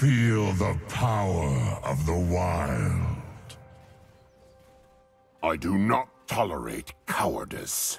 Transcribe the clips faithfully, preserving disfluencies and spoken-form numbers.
Feel the power of the wild. I do not tolerate cowardice.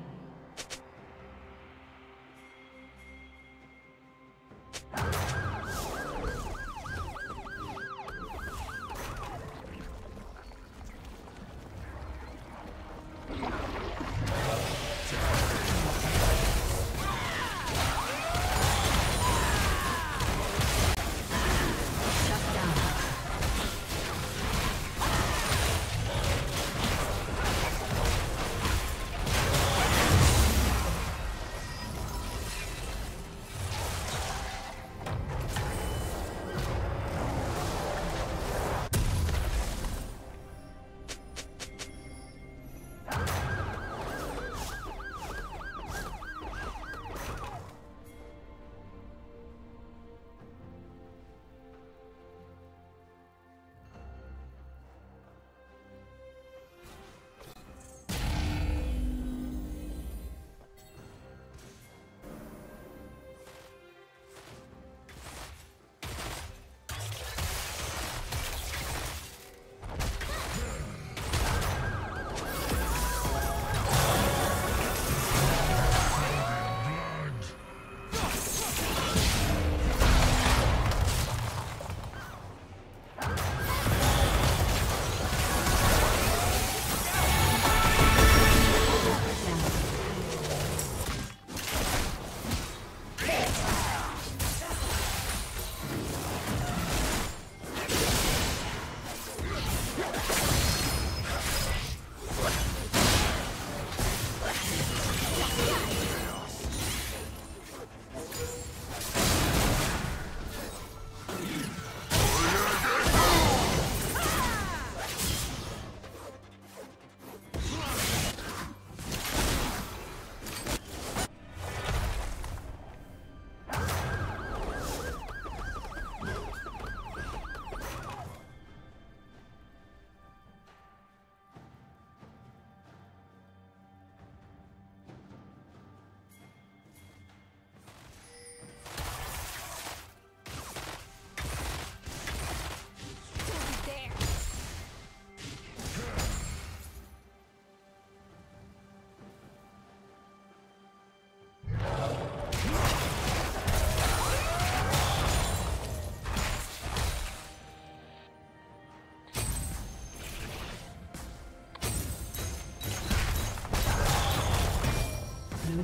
Blue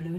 Blue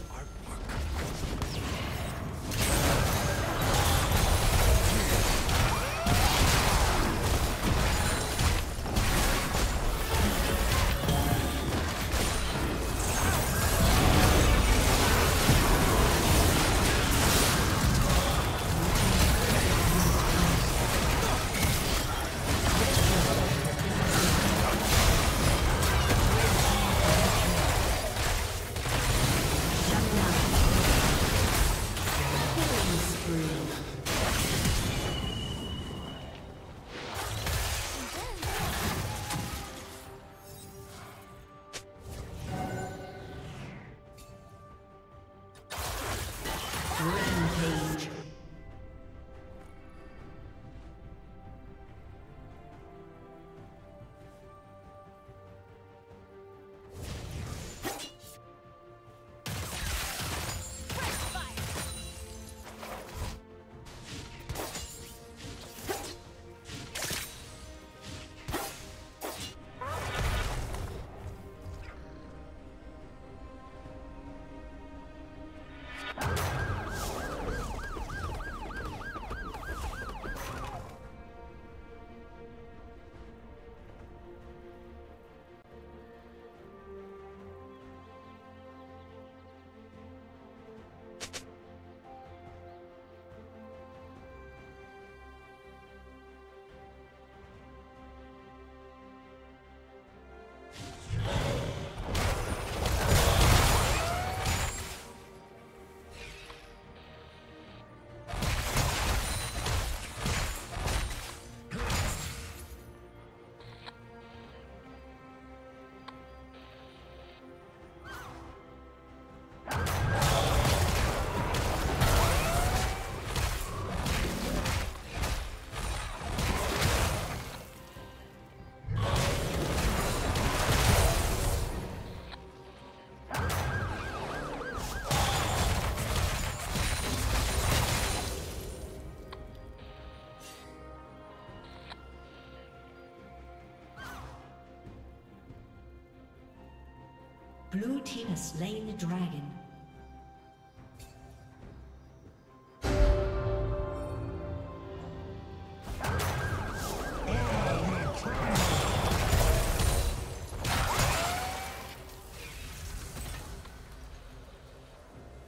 Blue team has slain the dragon.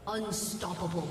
Unstoppable.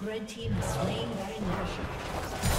Red team is slain very Nash.